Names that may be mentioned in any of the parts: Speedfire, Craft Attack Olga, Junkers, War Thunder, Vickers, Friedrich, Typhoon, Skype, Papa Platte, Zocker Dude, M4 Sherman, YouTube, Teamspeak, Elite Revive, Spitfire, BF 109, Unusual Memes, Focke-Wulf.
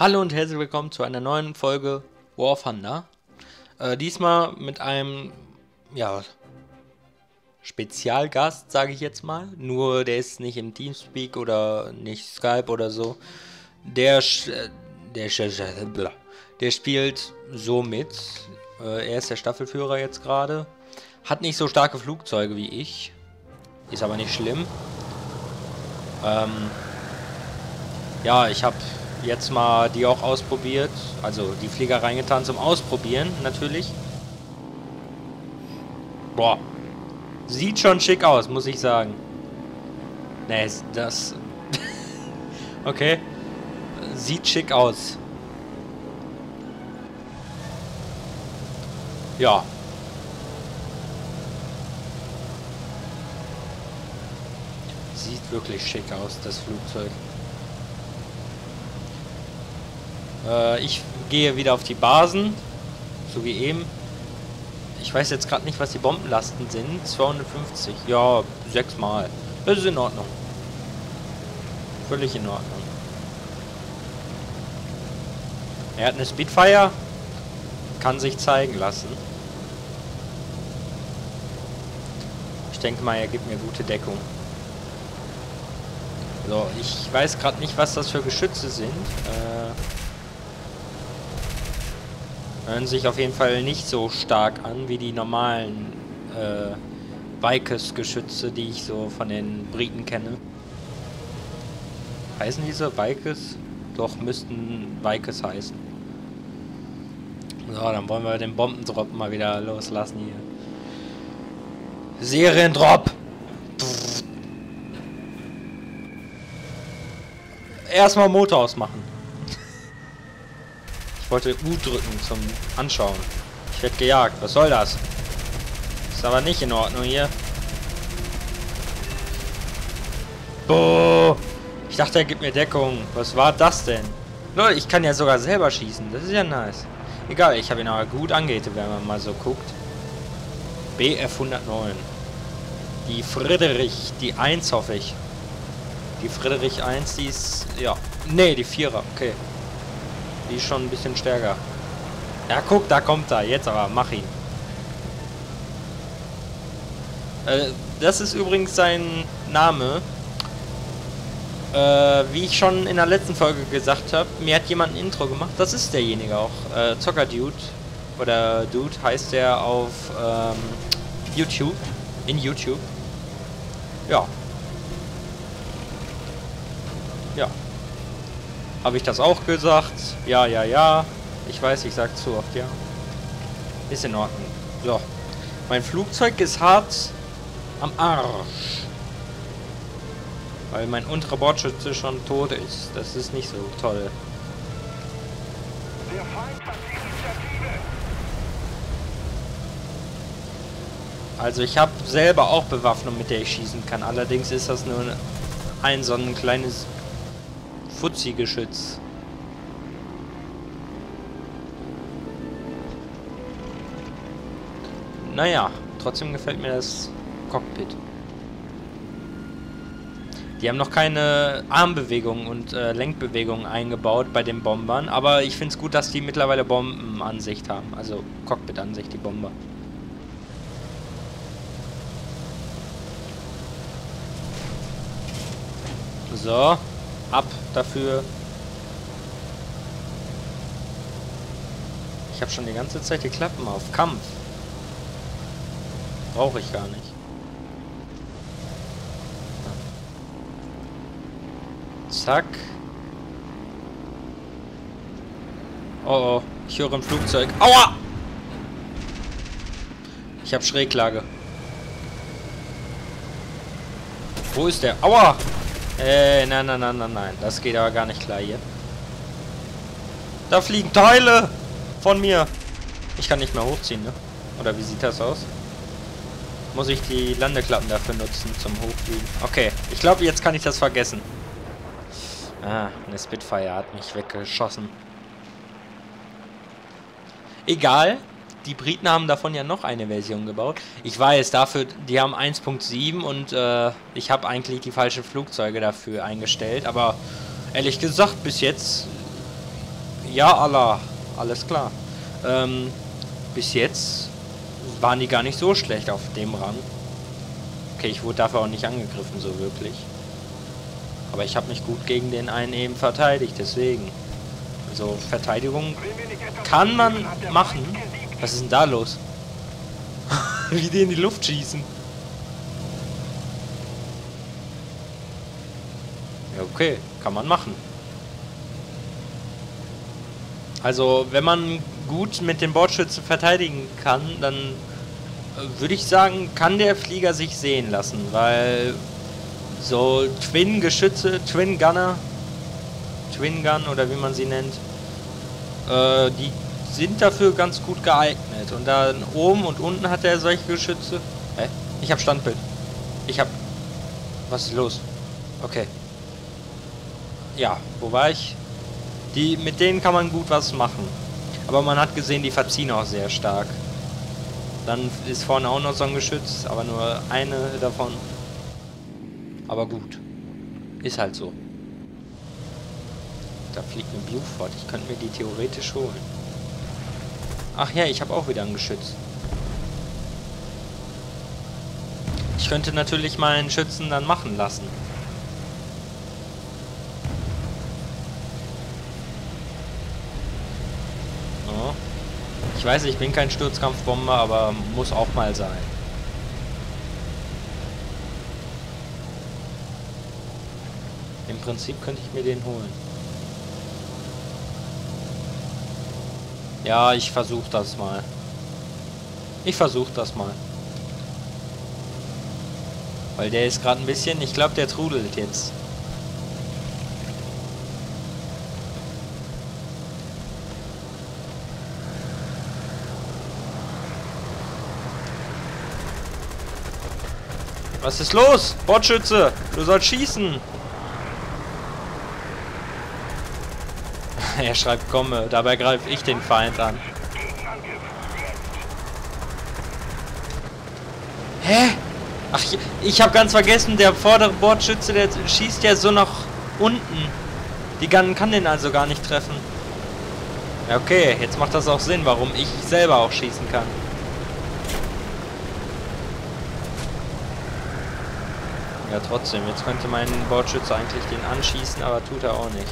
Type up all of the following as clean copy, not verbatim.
Hallo und herzlich willkommen zu einer neuen Folge War Thunder. Diesmal mit einem Spezialgast, sage ich jetzt mal. Nur der ist nicht im Teamspeak oder nicht Skype oder so. Der spielt so mit. Er ist der Staffelführer jetzt gerade. Hat nicht so starke Flugzeuge wie ich. Ist aber nicht schlimm. Ja, ich habe jetzt mal die auch ausprobiert. Also die Flieger reingetan zum Ausprobieren, natürlich. Boah. Sieht schon schick aus, muss ich sagen. Ne, das... okay. Sieht schick aus. Ja. Sieht wirklich schick aus, das Flugzeug. Ich gehe wieder auf die Basen, so wie eben. Ich weiß jetzt gerade nicht, was die Bombenlasten sind. 250, ja, 6-mal. Das ist in Ordnung. Völlig in Ordnung. Er hat eine Speedfire. Kann sich zeigen lassen. Ich denke mal, er gibt mir gute Deckung. So, ich weiß gerade nicht, was das für Geschütze sind. Hören sich auf jeden Fall nicht so stark an wie die normalen Vickers-Geschütze, die ich so von den Briten kenne. Heißen diese Vickers? Doch, müssten Vickers heißen. So, dann wollen wir den Bombendrop mal wieder loslassen hier. Seriendrop! Erstmal Motor ausmachen. Ich wollte U drücken zum Anschauen. Ich werde gejagt. Was soll das? Ist aber nicht in Ordnung hier. Boah! Ich dachte, er gibt mir Deckung. Was war das denn? Leute, ich kann ja sogar selber schießen. Das ist ja nice. Egal, ich habe ihn aber gut angehittet, wenn man mal so guckt. BF 109. Die Friedrich, die 1 hoffe ich. Die Friedrich 1, die ist... ja. Ne, die 4er, okay. Die ist schon ein bisschen stärker. Ja, guck, da kommt er. Jetzt aber, mach ihn. Das ist übrigens sein Name. Wie ich schon in der letzten Folge gesagt habe, mir hat jemand ein Intro gemacht. Das ist derjenige auch. Zocker Dude. Oder Dude heißt der auf YouTube. In YouTube. Ja. Ja. Habe ich das auch gesagt? Ja, ja, ja. Ich weiß, ich sag zu oft, ja. Ist in Ordnung. So. Mein Flugzeug ist hart am Arsch. Weil mein unterer Bordschütze schon tot ist. Das ist nicht so toll. Der Feind hat die Initiative. Also ich habe selber auch Bewaffnung, mit der ich schießen kann. Allerdings ist das nur ein so ein kleines Fuzzi-Geschütz. Naja, trotzdem gefällt mir das Cockpit. Die haben noch keine Armbewegungen und Lenkbewegungen eingebaut bei den Bombern, aber ich finde es gut, dass die mittlerweile Bombenansicht haben, also Cockpit-Ansicht, die Bomber. So, ab dafür. Ich habe schon die ganze Zeit die Klappen auf. Kampf. Brauche ich gar nicht. Zack. Oh, oh, ich höre ein Flugzeug. Aua! Ich habe Schräglage. Wo ist der? Aua! Nein, nein, nein, nein, nein. Das geht aber gar nicht klar hier. Da fliegen Teile von mir. Ich kann nicht mehr hochziehen, ne? Oder wie sieht das aus? Muss ich die Landeklappen dafür nutzen zum Hochfliegen? Okay, ich glaube, jetzt kann ich das vergessen. Ah, eine Spitfire hat mich weggeschossen. Egal, die Briten haben davon ja noch eine Version gebaut. Ich weiß, dafür, die haben 1.7 und ich habe eigentlich die falschen Flugzeuge dafür eingestellt. Aber ehrlich gesagt, bis jetzt Ja, Allah. Alles klar. Bis jetzt waren die gar nicht so schlecht auf dem Rang. Okay, ich wurde dafür auch nicht angegriffen, so wirklich. Aber ich habe mich gut gegen den einen eben verteidigt, deswegen. Also Verteidigung kann man machen. Was ist denn da los? Wie die in die Luft schießen. Ja, okay, kann man machen. Also, wenn man gut mit den Bordschützen verteidigen kann, dann würde ich sagen, kann der Flieger sich sehen lassen, weil so Twin-Geschütze, Twin-Gunner, Twin-Gun oder wie man sie nennt, die sind dafür ganz gut geeignet. Und dann oben und unten hat er solche Geschütze. Hä? Ich hab Standbild. Was ist los? Okay. Ja, wo war ich? Mit denen kann man gut was machen. Aber man hat gesehen, die verziehen auch sehr stark. Dann ist vorne auch noch so ein Geschütz, aber nur eine davon. Aber gut. Ist halt so. Da fliegt ein Buford. Ich könnte mir die theoretisch holen. Ach ja, ich habe auch wieder ein Geschütz. Ich könnte natürlich meinen Schützen dann machen lassen. Oh. Ich weiß, ich bin kein Sturzkampfbomber, aber muss auch mal sein. Im Prinzip könnte ich mir den holen. Ja, ich versuche das mal. Weil der ist gerade ein bisschen... Ich glaube, der trudelt jetzt. Was ist los? Bordschütze! Du sollst schießen! Er schreibt, komme. Dabei greife ich den Feind an. Hä? Ach, ich habe ganz vergessen, der vordere Bordschütze, der schießt ja so nach unten. Die Gun kann den also gar nicht treffen. Ja, okay, jetzt macht das auch Sinn, warum ich selber auch schießen kann. Ja, trotzdem, jetzt könnte mein Bordschütze eigentlich den anschießen, aber tut er auch nicht.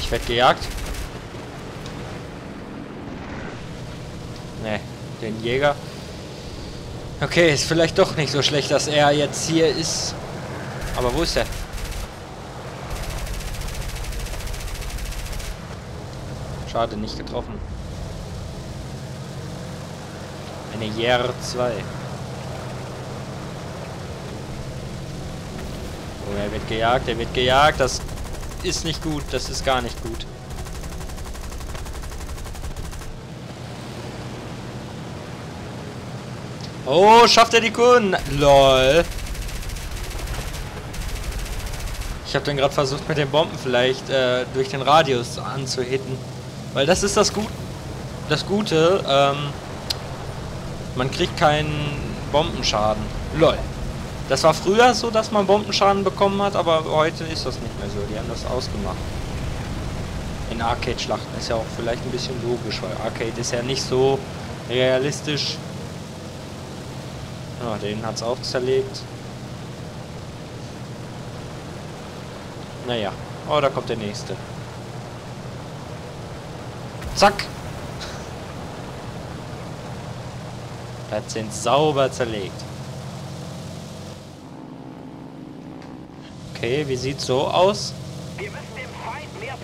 Ich werde gejagt. Ne, den Jäger. Okay, ist vielleicht doch nicht so schlecht, dass er jetzt hier ist. Aber wo ist er? Schade, nicht getroffen. Eine Jäger 2. Oh, er wird gejagt, das... ist nicht gut, das ist gar nicht gut. Oh, schafft er die Kunden? LOL. Ich habe dann gerade versucht, mit den Bomben vielleicht durch den Radius anzuhitten. Weil das ist das Gute, man kriegt keinen Bombenschaden. LOL. Das war früher so, dass man Bombenschaden bekommen hat, aber heute ist das nicht mehr so. Die haben das ausgemacht. In Arcade-Schlachten ist ja auch vielleicht ein bisschen logisch, weil Arcade ist ja nicht so realistisch. Ja, den hat's auch zerlegt. Naja. Oh, da kommt der nächste. Zack! Der hat den sauber zerlegt. Okay, wie sieht's so aus?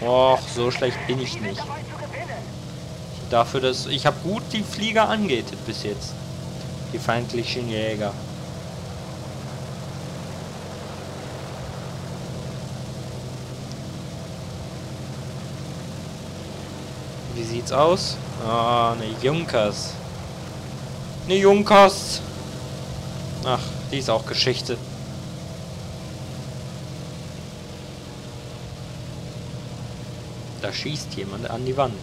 Och, so schlecht bin ich nicht. Dafür, dass... Ich habe gut die Flieger angehittet bis jetzt. Die feindlichen Jäger. Wie sieht's aus? Ah, ne Junkers. Ach, die ist auch Geschichte. Da schießt jemand an die Wand.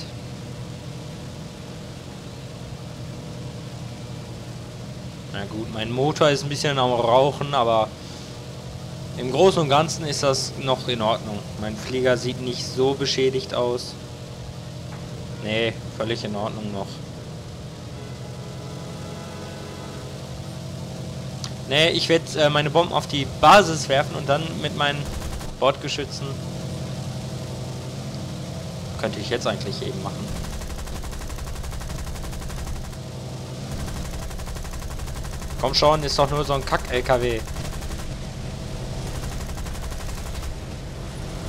Na gut, mein Motor ist ein bisschen am Rauchen, aber Im Großen und Ganzen ist das noch in Ordnung. Mein Flieger sieht nicht so beschädigt aus. Nee, völlig in Ordnung noch. Nee, ich werde meine Bomben auf die Basis werfen und dann mit meinen Bordgeschützen... Könnte ich jetzt eigentlich eben machen. Komm schon, ist doch nur so ein Kack-LKW.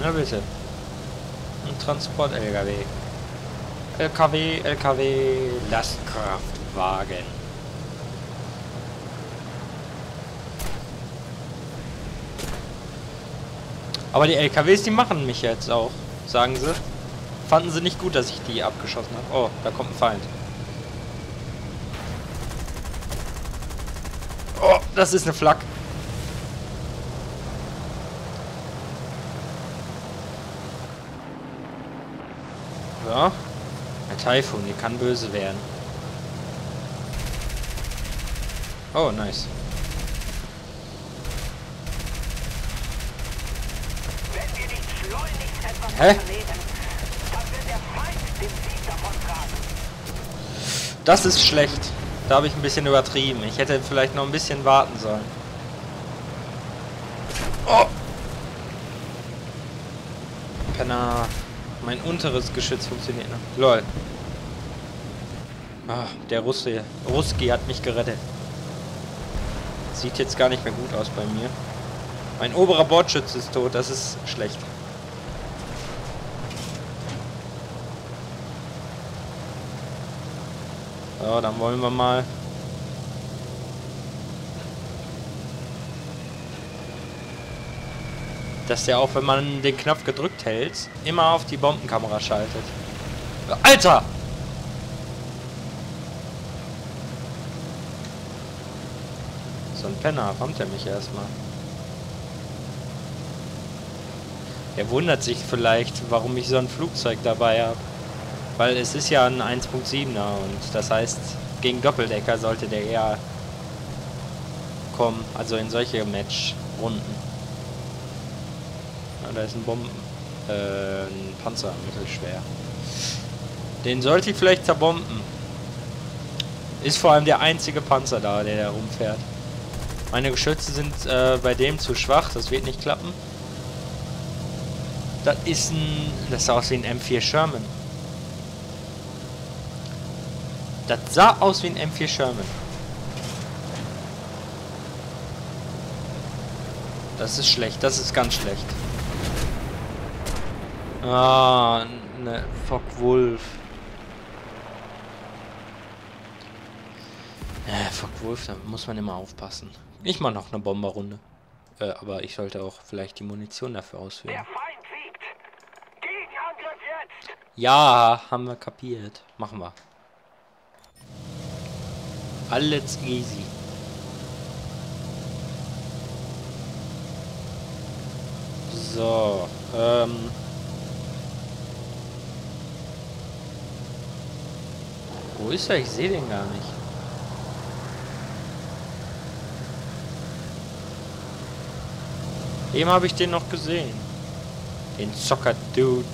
Na bitte. Ein Transport-LKW. LKW, Lastkraftwagen. Aber die LKWs, die machen mich jetzt auch, sagen sie. Fanden sie nicht gut, dass ich die abgeschossen habe. Oh, da kommt ein Feind. Oh, das ist eine Flak. Ja. Der Typhoon, die kann böse werden. Oh, nice. Wenn wir nicht schleunigst etwas unternehmen, dann wird der Feind den Sieg davontragen. Das ist schlecht. Da habe ich ein bisschen übertrieben. Ich hätte vielleicht noch ein bisschen warten sollen. Oh! Penner. Mein unteres Geschütz funktioniert noch. Lol. Ach, der Russe. Ruski hat mich gerettet. Sieht jetzt gar nicht mehr gut aus bei mir. Mein oberer Bordschütze ist tot. Das ist schlecht. So, dann wollen wir mal. Dass der auch, wenn man den Knopf gedrückt hält, immer auf die Bombenkamera schaltet. Alter! So ein Penner, rammt er mich erstmal. Er wundert sich vielleicht, warum ich so ein Flugzeug dabei habe. Weil es ist ja ein 1.7er und das heißt, gegen Doppeldecker sollte der eher kommen. Also in solche Matchrunden. Da ist ein ein Panzer, mittelschwer. Den sollte ich vielleicht zerbomben. Ist vor allem der einzige Panzer da, der da rumfährt. Meine Geschütze sind bei dem zu schwach, das wird nicht klappen. Das ist ein... Das sah aus wie ein M4 Sherman. Das sah aus wie ein M4 Sherman. Das ist schlecht, das ist ganz schlecht. Ah, ne, Focke-Wulf. Focke-Wulf, da muss man immer aufpassen. Ich mache noch eine Bomberrunde. Aber ich sollte auch vielleicht die Munition dafür auswählen. Der Feind siegt. Gegenangriff jetzt. Ja, haben wir kapiert. Machen wir. Alles easy. So, Wo ist er? Ich sehe den gar nicht. Eben habe ich den noch gesehen. Den Zocker Dude.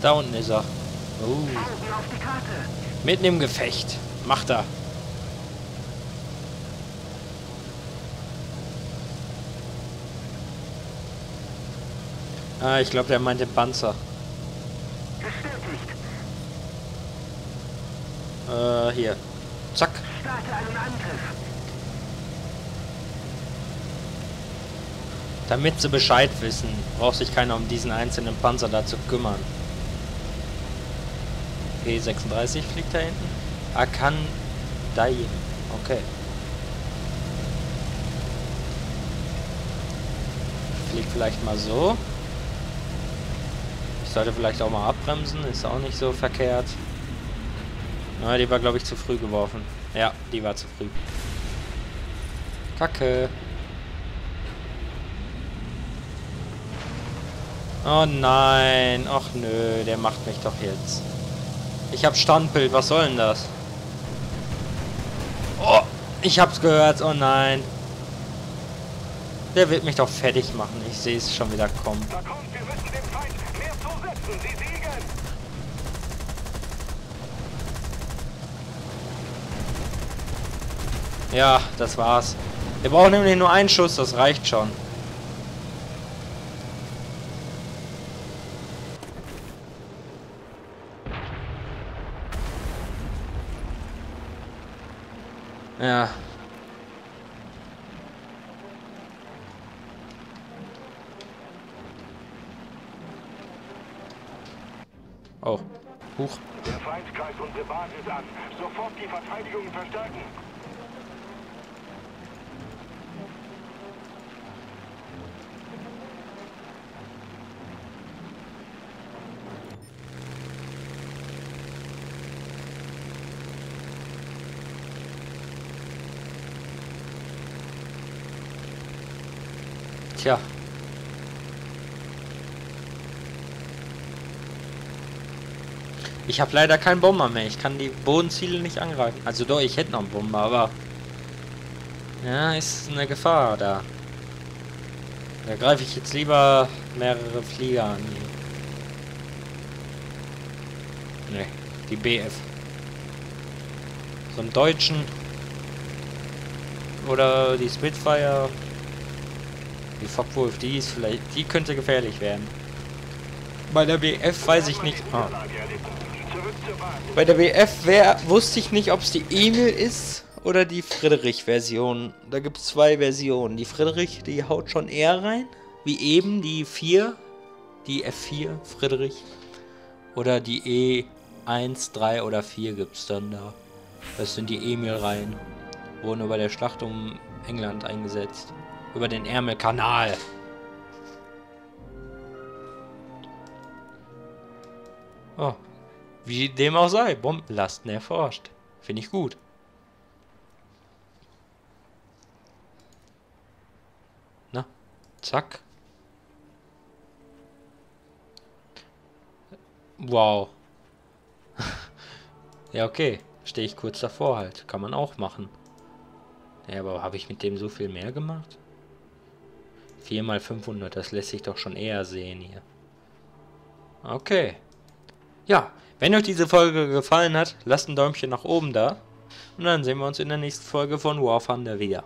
Da unten ist er. Mitten im Gefecht. Macht er. Ah, ich glaube, der meint den Panzer. Hier. Zack. Damit sie Bescheid wissen, braucht sich keiner um diesen einzelnen Panzer da zu kümmern. P36 fliegt da hinten. Akandayim. Okay. Fliegt vielleicht mal so. Ich sollte vielleicht auch mal abbremsen. Ist auch nicht so verkehrt. Na, die war, glaube ich, zu früh geworfen. Ja, die war zu früh. Kacke. Oh nein, ach nö, der macht mich doch jetzt. Ich hab Standbild, was soll denn das? Oh, ich hab's gehört, oh nein. Der wird mich doch fertig machen, ich sehe es schon wieder kommen. Da kommt, wir müssen dem Feind mehr zusetzen, sie siegen! Ja, das war's. Wir brauchen nämlich nur einen Schuss, das reicht schon. Ja. Oh. Huch. Der Feind greift unsere Basis an. Sofort die Verteidigung verstärken. Tja. Ich habe leider keinen Bomber mehr. Ich kann die Bodenziele nicht angreifen. Also doch, ich hätte noch einen Bomber, aber... Ja, ist eine Gefahr da. Da greife ich jetzt lieber mehrere Flieger an. Ne, die BF. So einen deutschen. Oder die Spitfire. Die Focke-Wulf, die ist vielleicht, die könnte gefährlich werden. Bei der BF weiß ich nicht. Oh. Bei der BF wusste ich nicht, ob es die Emil ist oder die Friedrich-Version. Da gibt es zwei Versionen. Die Friedrich, die haut schon eher rein, wie eben die 4, die F4 Friedrich. Oder die E1, 3 oder 4 gibt es dann da. Das sind die Emil-Reihen. Wurden über der Schlacht um England eingesetzt. Über den Ärmelkanal. Oh. Wie dem auch sei, Bombenlasten erforscht. Finde ich gut. Na, zack. Wow. Ja, okay. Stehe ich kurz davor halt. Kann man auch machen. Ja, aber habe ich mit dem so viel mehr gemacht? 4 mal 500, das lässt sich doch schon eher sehen hier. Okay. Ja, wenn euch diese Folge gefallen hat, lasst ein Däumchen nach oben da. Und dann sehen wir uns in der nächsten Folge von War Thunder wieder.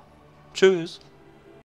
Tschüss.